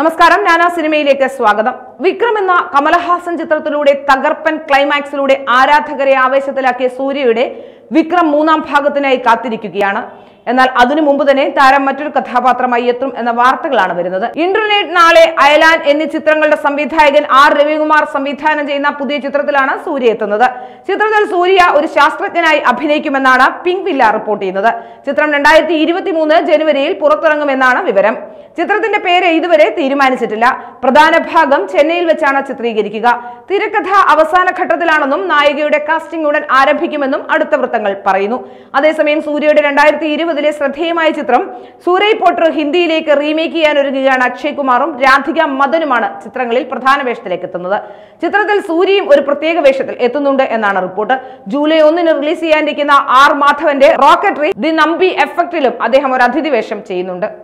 നമസ്കാരം, നാനാ സിനിമയിലേക്ക് സ്വാഗതം. വിക്രം എന്ന കമലഹാസൻ ചിത്രത്തിലൂടെ തകർപ്പൻ ക്ലൈമാക്സിലൂടെ ആരാധകരെ ആവേശത്തിലാക്കിയ സൂര്യയുടെ വിക്രം മൂന്നാം ഭാഗത്തിനായി കാത്തിരിക്കുകയാണ്. എന്നാൽ അതിനു മുമ്പ് തന്നെ താരം മറ്റൊരു കഥാപാത്രമായി എത്തും എന്ന വാർത്തകളാണ് വരുന്നത്. ഇന്റർനെറ്റ്, നാളെ, അയലാൻ എന്നീ ചിത്രങ്ങളുടെ സംവിധായകൻ ആർ രവികുമാർ സംവിധാനം ചെയ്യുന്ന പുതിയ ചിത്രത്തിലാണ് സൂര്യ എത്തുന്നത്. ചിത്രത്തിൽ സൂര്യ ഒരു ശാസ്ത്രജ്ഞനായി അഭിനയിക്കുമെന്നാണ് പിങ്ക് വില്ല റിപ്പോർട്ട് ചെയ്യുന്നത്. ചിത്രം 2023 ജനുവരിയിൽ പുറത്തിറങ്ങുമെന്നാണ് വിവരം. ചിത്രത്തിന്റെ പേര് ഇതുവരെ തീരുമാനിച്ചിട്ടില്ല. പ്രധാന ഭാഗം ചെന്നൈയിൽ വെച്ചാണ് ചിത്രീകരിക്കുക. തിരക്കഥ അവസാന ഘട്ടത്തിലാണെന്നും നായികയുടെ കാസ്റ്റിംഗ് ഉടൻ ആരംഭിക്കുമെന്നും അടുത്ത വൃത്തങ്ങൾ പറയുന്നു. അതേസമയം സൂര്യയുടെ 2020 ശ്രദ്ധേയമായ ചിത്രം സൂരയ് പോട്ടർ ഹിന്ദിയിലേക്ക് റീമേക്ക് ചെയ്യാൻ ഒരുങ്ങുകയാണ്. അക്ഷയ് കുമാറും രാധിക മദനുമാണ് ചിത്രങ്ങളിൽ പ്രധാന വേഷത്തിലേക്ക് എത്തുന്നത്. ചിത്രത്തിൽ സൂര്യയും ഒരു പ്രത്യേക വേഷത്തിൽ എത്തുന്നുണ്ട് എന്നാണ് റിപ്പോർട്ട്. ജൂലൈ 1 റിലീസ് ചെയ്യാനിരിക്കുന്ന ആർ മാധവന്റെ റോക്കറ്ററി ദി നമ്പി എഫക്റ്റിലും അദ്ദേഹം ഒരു അതിഥി വേഷം ചെയ്യുന്നുണ്ട്.